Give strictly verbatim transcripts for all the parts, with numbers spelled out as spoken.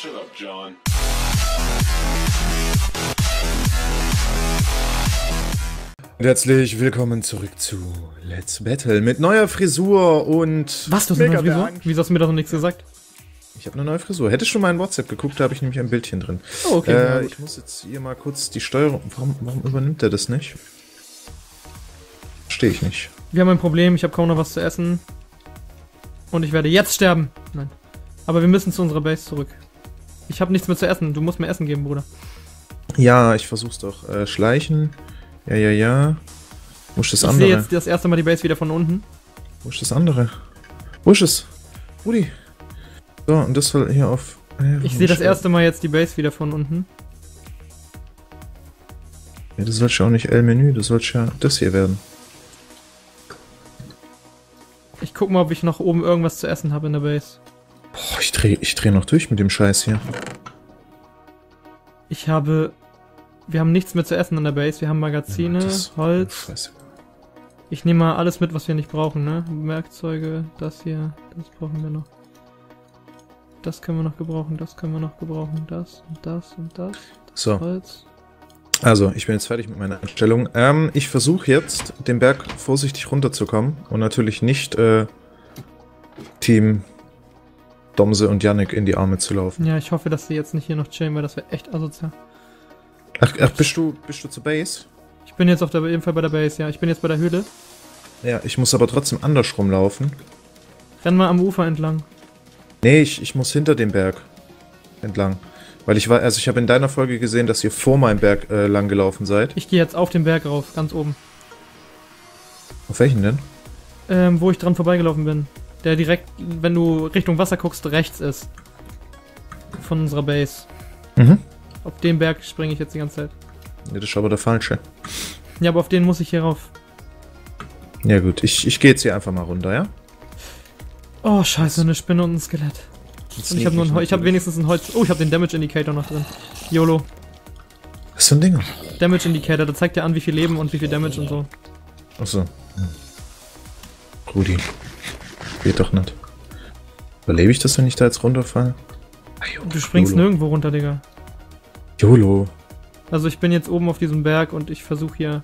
Shut up, John. Und herzlich willkommen zurück zu Let's Battle mit neuer Frisur und... Was, du hast eine neue Frisur? Wieso hast du mir doch noch nichts gesagt? Ich habe eine neue Frisur. Hätte schon mal in WhatsApp geguckt, da habe ich nämlich ein Bildchen drin. Oh, okay. Äh, ich muss jetzt hier mal kurz die Steuerung... Warum, warum übernimmt er das nicht? Verstehe ich nicht. Wir haben ein Problem, ich habe kaum noch was zu essen. Und ich werde jetzt sterben. Nein. Aber wir müssen zu unserer Base zurück. Ich habe nichts mehr zu essen. Du musst mir Essen geben, Bruder. Ja, ich versuch's doch. Äh, schleichen. Ja, ja, ja. Wo ist das ich andere? Ich sehe jetzt das erste Mal die Base wieder von unten. Wo ist das andere? Wo ist es? Rudi. So, und das soll hier auf... Äh, ich sehe das erste Mal jetzt die Base wieder von unten. Ja, das sollst ja auch nicht L-Menü. Das sollst ja das hier werden. Ich guck mal, ob ich noch oben irgendwas zu essen habe in der Base. Boah, ich dreh, ich dreh noch durch mit dem Scheiß hier. Ich habe... Wir haben nichts mehr zu essen in der Base. Wir haben Magazine, ja, Holz. Ich nehme mal alles mit, was wir nicht brauchen, ne? Werkzeuge, das hier, das brauchen wir noch. Das können wir noch gebrauchen, das können wir noch gebrauchen, das und das und das. das so. Holz. Also, ich bin jetzt fertig mit meiner Einstellung. Ähm, ich versuche jetzt, den Berg vorsichtig runterzukommen und natürlich nicht äh, Team Domse und Yannick in die Arme zu laufen. Ja, ich hoffe, dass sie jetzt nicht hier noch chillen, weil das wäre echt asozial. Ach, ach bist du bist du zur Base? Ich bin jetzt auf der, jeden Fall bei der Base, ja. Ich bin jetzt bei der Höhle. Ja, ich muss aber trotzdem andersrum laufen. Renn mal am Ufer entlang. Nee, ich, ich muss hinter dem Berg entlang. Weil ich war, also ich habe in deiner Folge gesehen, dass ihr vor meinem Berg äh, lang gelaufen seid. Ich gehe jetzt auf den Berg rauf, ganz oben. Auf welchen denn? Ähm, wo ich dran vorbeigelaufen bin. Der direkt, wenn du Richtung Wasser guckst, rechts ist. Von unserer Base. Mhm. Auf den Berg springe ich jetzt die ganze Zeit. Ja, das ist aber der falsche. Ja, aber auf den muss ich hier rauf. Ja gut, ich, ich gehe jetzt hier einfach mal runter, ja? Oh, scheiße, eine Spinne und ein Skelett. Und ich habe nur ein ich hab wenigstens ein Holz. Oh, ich habe den Damage Indicator noch drin. YOLO. Was ist so ein Ding? Damage Indicator, da zeigt ja an, wie viel Leben und wie viel Damage und so. Achso. Hm. Rudi. Geht doch nicht. Überlebe ich das, wenn ich da jetzt runterfalle? Ah, jo, du springst Yolo. Nirgendwo runter, Digga. YOLO. Also ich bin jetzt oben auf diesem Berg und ich versuche hier...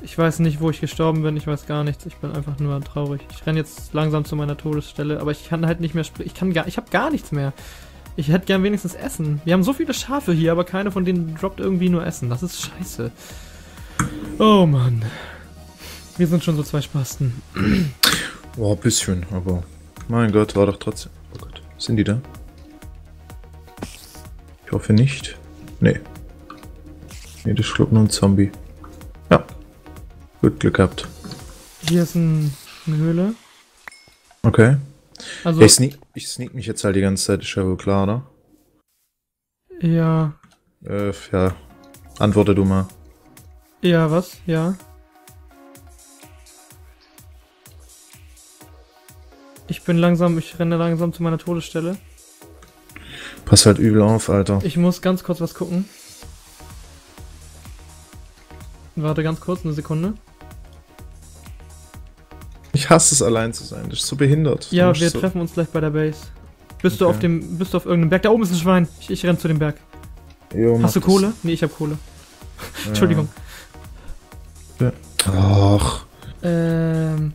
Ich weiß nicht, wo ich gestorben bin, ich weiß gar nichts, ich bin einfach nur traurig. Ich renne jetzt langsam zu meiner Todesstelle, aber ich kann halt nicht mehr springen. Ich kann gar, ich habe gar nichts mehr. Ich hätte gern wenigstens Essen. Wir haben so viele Schafe hier, aber keine von denen droppt irgendwie nur Essen. Das ist scheiße. Oh Mann. Wir sind schon so zwei Spasten. Oh, ein bisschen, aber... Mein Gott, war doch trotzdem... Oh Gott, sind die da? Ich hoffe nicht. Nee. Nee, das schluckt nur ein Zombie. Ja. Gut Glück gehabt. Hier ist ein, eine Höhle. Okay. Also ich sneak, ich sneak mich jetzt halt die ganze Zeit, ist ja wohl klar, oder? Ja. Äh, ja. Antworte du mal. Ja, was? Ja. Ich bin langsam, ich renne langsam zu meiner Todesstelle. Pass halt übel auf, Alter. Ich muss ganz kurz was gucken. Warte ganz kurz, eine Sekunde. Ich hasse es, allein zu sein. Das ist so behindert. Ja, wir so treffen uns gleich bei der Base. Bist okay. du auf dem, bist du auf irgendeinem Berg? Da oben ist ein Schwein. Ich, ich renn zu dem Berg. Jo, hast du Kohle? Nee, ich hab Kohle. Ja. Entschuldigung. Ja. Ach. Ähm.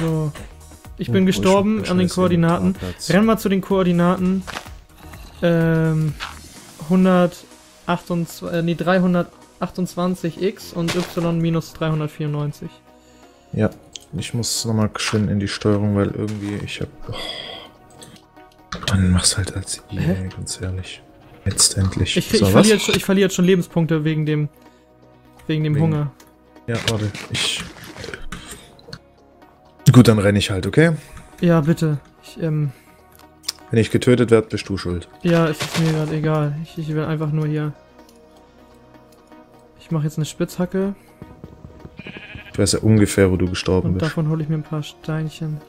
So. Ich bin oh, gestorben ich an den Koordinaten. Renn mal zu den Koordinaten. Ähm. hundert... achtundzwanzig, nee, dreihundertachtundzwanzig x und y minus dreihundertvierundneunzig. Ja, ich muss nochmal schön in die Steuerung, weil irgendwie ich hab... Oh, dann mach's halt als E A, ganz ehrlich. Letztendlich. Ich, so, ich, verliere schon, ich verliere jetzt schon Lebenspunkte wegen dem... Wegen dem wegen, Hunger. Ja, warte, ich... Gut, dann renne ich halt, okay? Ja, bitte. Ich, ähm... Wenn ich getötet werde, bist du schuld. Ja, es ist mir gerade egal. Ich, ich will einfach nur hier... Ich mache jetzt eine Spitzhacke. Ich weiß ja ungefähr, wo du gestorben und bist. Und davon hole ich mir ein paar Steinchen.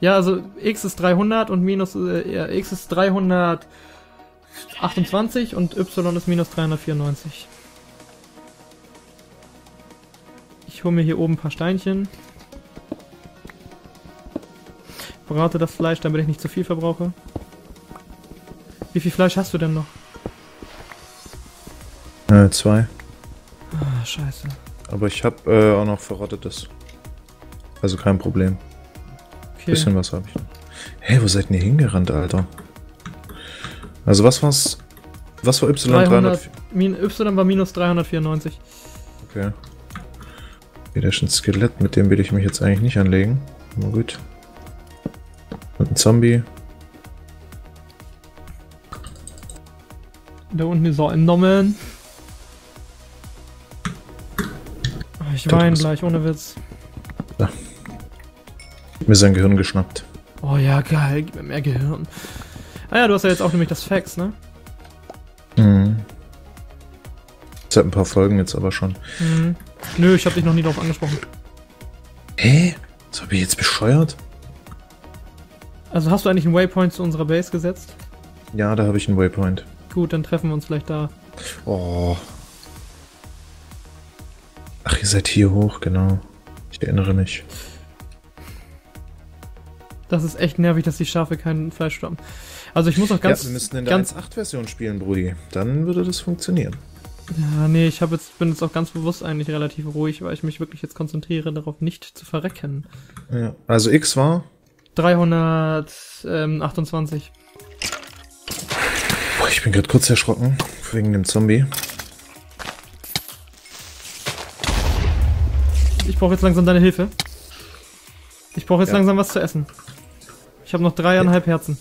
Ja, also x ist dreihundert und minus... Äh, x ist dreihundertachtundzwanzig und y ist minus dreihundertvierundneunzig. Ich hole mir hier oben ein paar Steinchen. Brate das Fleisch, damit ich nicht zu viel verbrauche. Wie viel Fleisch hast du denn noch? Äh, zwei. Ah, scheiße. Aber ich habe äh, auch noch verrottetes. Also kein Problem. Okay. Bisschen was habe ich noch. Hey, wo seid denn ihr hingerannt, Alter? Also was war's? Was war Y? dreihundert, Y war minus dreihundertvierundneunzig. Okay. Wieder ist ein Skelett, mit dem will ich mich jetzt eigentlich nicht anlegen. Na gut. Und ein Zombie. Da unten ist er entnommen. Ich weine gleich, ohne Witz. Da. Mir sein Gehirn geschnappt. Oh ja, geil, gib mir mehr Gehirn. Ah ja, du hast ja jetzt auch nämlich das Fax, ne? Mhm. Seit ein paar Folgen jetzt aber schon. Mhm. Nö, ich hab dich noch nie drauf angesprochen. Hä? Was hab ich jetzt bescheuert? Also hast du eigentlich einen Waypoint zu unserer Base gesetzt? Ja, da habe ich einen Waypoint. Gut, dann treffen wir uns vielleicht da. Oh. Ach, ihr seid hier hoch, genau. Ich erinnere mich. Das ist echt nervig, dass die Schafe kein Fleisch haben. Also ich muss auch ganz... Ja, wir müssten in der eins Punkt acht Version spielen, Brudi. Dann würde das funktionieren. Ja, nee, ich hab jetzt, bin jetzt auch ganz bewusst eigentlich relativ ruhig, weil ich mich wirklich jetzt konzentriere, darauf nicht zu verrecken. Ja, also X war? dreihundertachtundzwanzig. Boah, ich bin gerade kurz erschrocken, wegen dem Zombie. Ich brauche jetzt langsam deine Hilfe. Ich brauche jetzt ja. langsam was zu essen. Ich habe noch dreieinhalb ja. Herzen.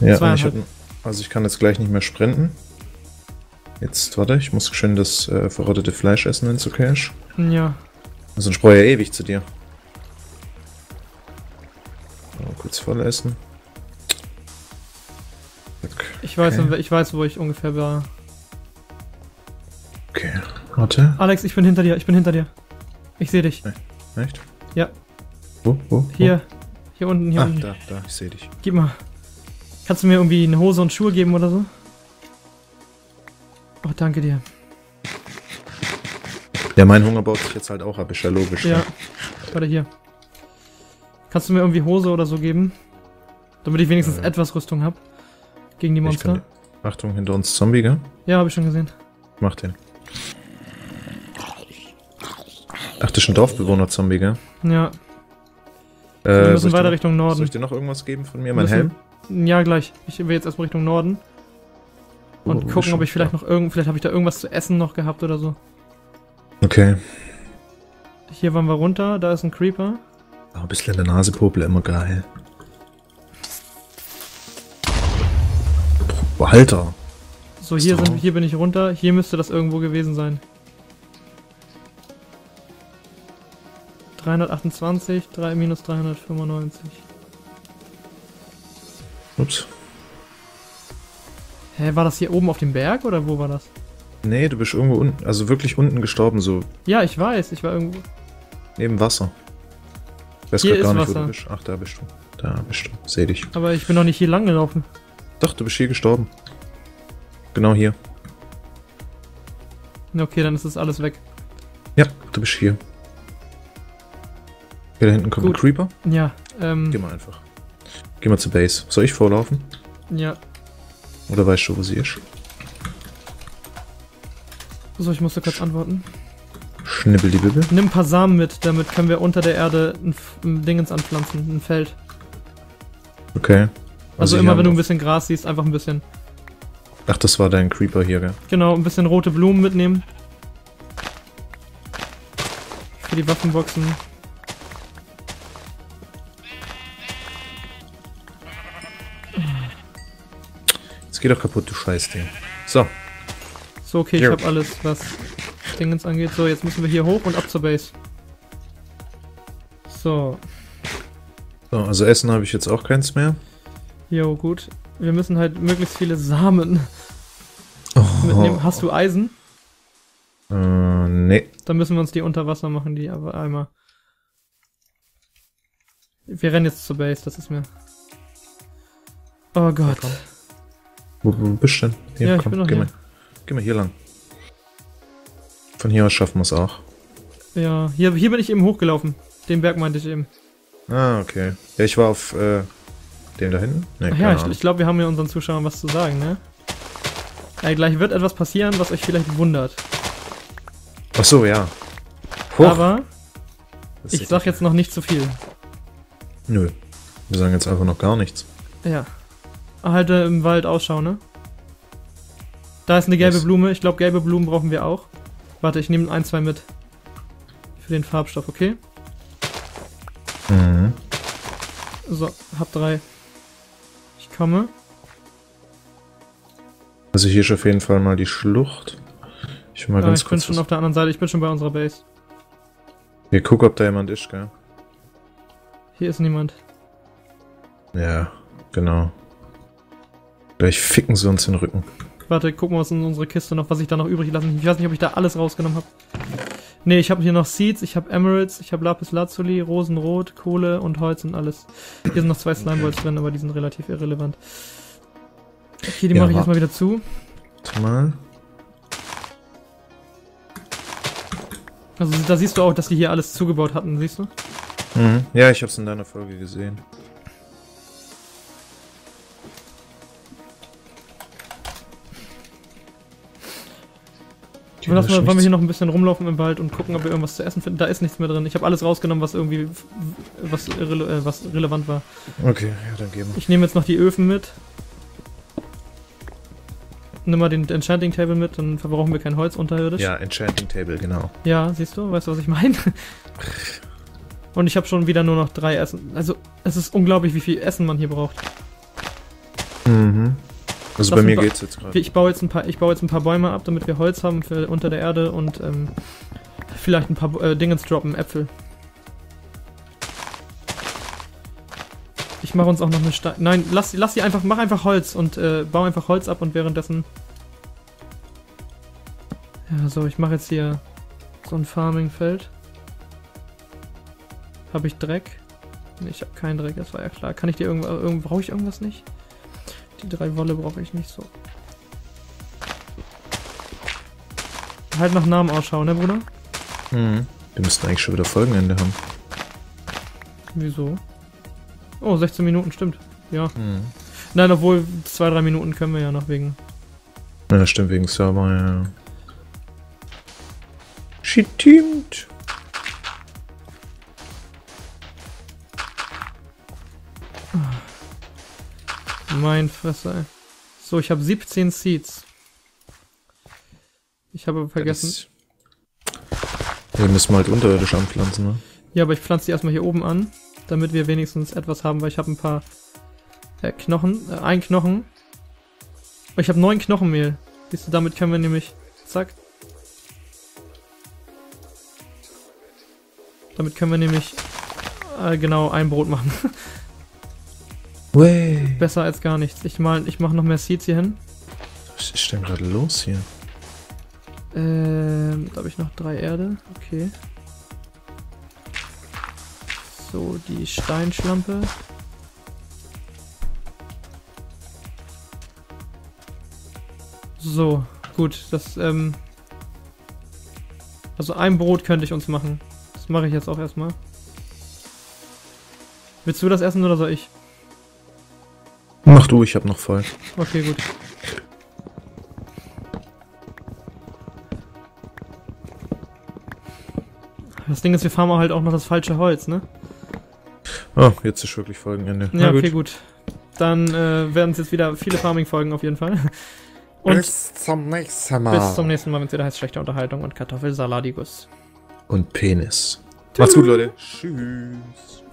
Ja, ich hab, also ich kann jetzt gleich nicht mehr sprinten. Jetzt, warte, ich muss schön das äh, verrottete Fleisch essen in zu Cash. Ja. Sonst spreu ja ewig zu dir. Mal kurz voll essen. Okay. Ich weiß, ich weiß, wo ich ungefähr war. Okay, warte. Alex, ich bin hinter dir, ich bin hinter dir. Ich sehe dich. Nee. Echt? Ja. Wo, wo, wo? Hier. Hier unten, hier ah, unten. Da, da, ich sehe dich. Gib mal. Kannst du mir irgendwie eine Hose und Schuhe geben oder so? Oh, danke dir. Ja, mein Hunger baut sich jetzt halt auch ab, ist ja logisch. Ja, ne? Warte, hier. Kannst du mir irgendwie Hose oder so geben? Damit ich wenigstens ja, ja. etwas Rüstung habe. Gegen die Monster. Kann, Achtung, hinter uns Zombie, gell? Ja, habe ich schon gesehen. Mach den. Ach, das ist ein Dorfbewohner-Zombie, gell? Ja. Äh, wir müssen weiter noch, Richtung Norden. Soll ich dir noch irgendwas geben von mir, mein müssen, Helm? Ja, gleich. Ich will jetzt erstmal Richtung Norden. Und oh, gucken, ob ich vielleicht da. noch irgend... Vielleicht habe ich da irgendwas zu essen noch gehabt oder so. Okay. Hier waren wir runter, da ist ein Creeper. Oh, ein bisschen in der Nase popeln, immer geil. Boah, Alter. So, hier, sind, hier bin ich runter. Hier müsste das irgendwo gewesen sein. dreihundertachtundzwanzig, drei minus dreihundertfünfundneunzig. Ups. Hä, war das hier oben auf dem Berg oder wo war das? Nee, du bist irgendwo unten, also wirklich unten gestorben so. Ja, ich weiß, ich war irgendwo. Neben Wasser. Ich weiß gerade gar nicht, Wasser. wo du bist. Ach, da bist du. Da bist du. Seh dich. Aber ich bin noch nicht hier lang gelaufen. Doch, du bist hier gestorben. Genau hier. Okay, dann ist das alles weg. Ja, du bist hier. Okay, da hinten kommt Gut. ein Creeper. Ja, ähm... Geh mal einfach. Geh mal zur Base. Soll ich vorlaufen? Ja. Oder weißt du, wo sie ist? So, ich muss da kurz antworten. Schnibbel die Bibel. Nimm ein paar Samen mit, damit können wir unter der Erde ein, ein Dingens anpflanzen, ein Feld. Okay. Also, also immer, wenn du ein bisschen Gras siehst, einfach ein bisschen. Ach, das war dein Creeper hier, gell? Genau, ein bisschen rote Blumen mitnehmen. Für die Waffenboxen. Geht doch kaputt, du Scheißding. So. So, okay, ich ja. hab alles, was Dingens angeht. So, jetzt müssen wir hier hoch und ab zur Base. So. So, also Essen habe ich jetzt auch keins mehr. Jo, gut. Wir müssen halt möglichst viele Samen oh. mitnehmen. Hast du Eisen? Äh, nee. Dann müssen wir uns die unter Wasser machen, die aber einmal. Wir rennen jetzt zur Base, das ist mir. Oh Gott. Ja, Wo, wo bist du denn? Hier, ja, komm, ich bin geh, hier. Mal, geh mal hier lang. Von hier aus schaffen wir es auch. Ja, hier, hier bin ich eben hochgelaufen. Den Berg meinte ich eben. Ah, okay. Ja, ich war auf äh, dem da hinten. Nee, ja, ich, ich glaube, wir haben ja unseren Zuschauern was zu sagen, ne? Ja, gleich wird etwas passieren, was euch vielleicht wundert. Ach so, ja. Hoch. Aber ich sag jetzt noch nicht zu viel. Nö. Wir sagen jetzt einfach noch gar nichts. Ja. Halte im Wald Ausschau, ne? Da ist eine gelbe Was? Blume. Ich glaube, gelbe Blumen brauchen wir auch. Warte, ich nehme ein, zwei mit. Für den Farbstoff, okay? Mhm. So, hab drei. Ich komme. Also hier ist auf jeden Fall mal die Schlucht. Ich bin mal ja, ganz ich kurz... Ich bin schon auf der anderen Seite. Ich bin schon bei unserer Base. Wir gucken, ob da jemand ist, gell? Hier ist niemand. Ja, genau. Gleich ficken sie uns den Rücken. Warte, gucken wir uns in unsere Kiste noch, was ich da noch übrig lassen. Ich weiß nicht, ob ich da alles rausgenommen habe. Ne, ich habe hier noch Seeds, ich habe Emeralds, ich habe Lapis Lazuli, Rosenrot, Kohle und Holz und alles. Hier sind noch zwei Slimeballs okay. drin, aber die sind relativ irrelevant. Okay, die ja, mache ich jetzt mal wieder zu. Warte mal. Also da siehst du auch, dass die hier alles zugebaut hatten, siehst du? Mhm. Ja, ich habe es in deiner Folge gesehen. Lass mal, wollen wir hier noch ein bisschen rumlaufen im Wald und gucken, ob wir irgendwas zu essen finden. Da ist nichts mehr drin. Ich habe alles rausgenommen, was irgendwie was, irre, äh, was relevant war. Okay, ja, dann gehen wir. Ich nehme jetzt noch die Öfen mit. Nimm mal den Enchanting Table mit, dann verbrauchen wir kein Holz unterirdisch. Ja, Enchanting Table, genau. Ja, siehst du? Weißt du, was ich meine? Und ich habe schon wieder nur noch drei Essen. Also, es ist unglaublich, wie viel Essen man hier braucht. Mhm. Also das bei mir geht's jetzt gerade. Ich baue jetzt ein paar, ich baue jetzt ein paar Bäume ab, damit wir Holz haben für unter der Erde und ähm, vielleicht ein paar äh, Dingens droppen, Äpfel. Ich mache uns auch noch eine Stein. Nein, lass, lass sie einfach, mach einfach Holz und äh, baue einfach Holz ab und währenddessen. Ja, so, ich mache jetzt hier so ein Farmingfeld. Habe ich Dreck? Nee, ich habe keinen Dreck, das war ja klar. Kann ich dir irgendwas, irgend, brauche ich irgendwas nicht? Die drei Wolle brauche ich nicht so. Halt nach Namen ausschauen, ne Bruder? Mhm. Wir müssten eigentlich schon wieder Folgenende haben. Wieso? Oh, sechzehn Minuten, stimmt. Ja. Mhm. Nein, obwohl zwei bis drei Minuten können wir ja noch wegen... Ja, stimmt, wegen Server, ja. She teamed. Mein Fresse, ey. So, ich habe siebzehn Seeds. Ich habe vergessen... Wir müssen halt unterirdisch anpflanzen, ne? Ja, aber ich pflanze die erstmal hier oben an, damit wir wenigstens etwas haben, weil ich habe ein paar äh, Knochen, äh, ein Knochen. Ich habe neun Knochenmehl. Siehst du, damit können wir nämlich... Zack. Damit können wir nämlich äh, genau ein Brot machen. Way. Besser als gar nichts. Ich mal, ich mache noch mehr Seeds hier hin. Was ist denn gerade los hier? Ähm, da habe ich noch drei Erde. Okay. So, die Steinschlampe. So, gut. Das, ähm... Also ein Brot könnte ich uns machen. Das mache ich jetzt auch erstmal. Willst du das essen oder soll ich? Mach du, ich hab noch voll. Okay, gut. Das Ding ist, wir farmen halt auch noch das falsche Holz, ne? Oh, jetzt ist wirklich Folgenende. Ja, gut. Okay, gut. Dann äh, werden es jetzt wieder viele Farming-Folgen auf jeden Fall. Und bis zum nächsten Mal. Bis zum nächsten Mal, wenn es wieder heißt, schlechte Unterhaltung und Kartoffelsaladigus. Und Penis. Tschüss. Macht's gut, Leute. Tschüss.